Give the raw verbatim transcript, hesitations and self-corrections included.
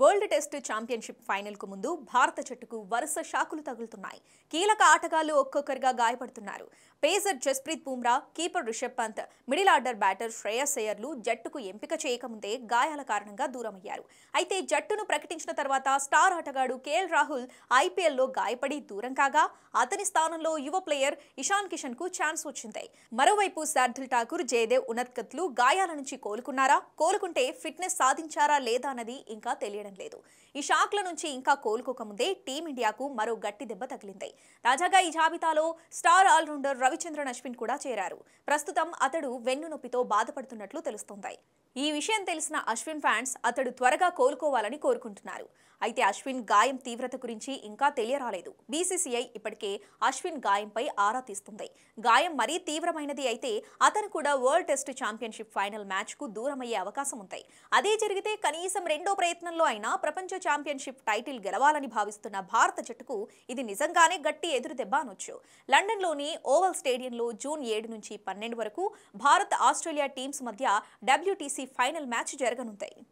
World test championship final కు ముందు భారత జట్టుకు వరుస షాకులు తగులుతున్నాయి. కీలక ఆటగాళ్లు ఒక్కొక్కరిగా గాయపడుతున్నారు. Pacer Jasprit Bumrah, keeper Rishabh Pant, middle order batter Shreyas అయ్యర్లు జట్టుకు ఎంపిక చేయకముందే గాయాల కారణంగా దూరమయ్యారు. అయితే జట్టును ప్రకటించిన తర్వాత స్టార్ ఆటగాడు కేఎల్ రాహుల్ ఐపీఎల్లో గాయపడి దూరం కాగా అతని స్థానంలో యువ ప్లేయర్ ఇషాన్ కిషన్ కు ఛాన్స్ వచ్చింది. మరోవైపు శార్దుల్ ఠాకూర్, జయదేవ్ ఉన్నత్కత్లు గాయాల నుంచి కోలుకున్నారా, కోలుకుంటే ఫిట్నెస్ సాధించారా లేదా అన్నది ఇంకా తెలియదు. ఈ షాక్ల నుంచి ఇంకా కోలుకోకముందే టీమిండియాకు మరో గట్టి దెబ్బ తగిలింది. తాజాగా ఈ జాబితాలో స్టార్ ఆల్రౌండర్ రవిచంద్రన్ అశ్విన్ కూడా చేరారు. ప్రస్తుతం అతడు వెన్ను నొప్పితో బాధపడుతున్నట్లు తెలుస్తోంది. ఈ విషయం తెలిసిన అశ్విన్ ఫ్యాన్స్ అతడు త్వరగా కోలుకోవాలని కోరుకుంటున్నారు. అయితే అశ్విన్ గాయం తీవ్రత గురించి ఇంకా తెలియరాలేదు. బీసీసీఐ ఇప్పటికే అశ్విన్ గాయంపై ఆరా తీస్తుంది. గాయం మరీ తీవ్రమైనది అయితే అతను కూడా వరల్డ్ టెస్ట్ ఛాంపియన్షిప్ ఫైనల్ మ్యాచ్కు దూరమయ్యే అవకాశం ఉంటాయి. అదే జరిగితే కనీసం రెండో ప్రయత్నంలో అయినా ప్రపంచ ఛాంపియన్షిప్ టైటిల్ గెలవాలని భావిస్తున్న భారత జట్టుకు ఇది నిజంగానే గట్టి ఎదురుదెబ్బ అనొచ్చు. లండన్లోని ఓవల్ స్టేడియంలో జూన్ ఏడు నుంచి పన్నెండు వరకు భారత్ ఆస్ట్రేలియా టీమ్స్ మధ్య డబ్ల్యూటీసీ ఫైనల్ మ్యాచ్ జరగనుంది.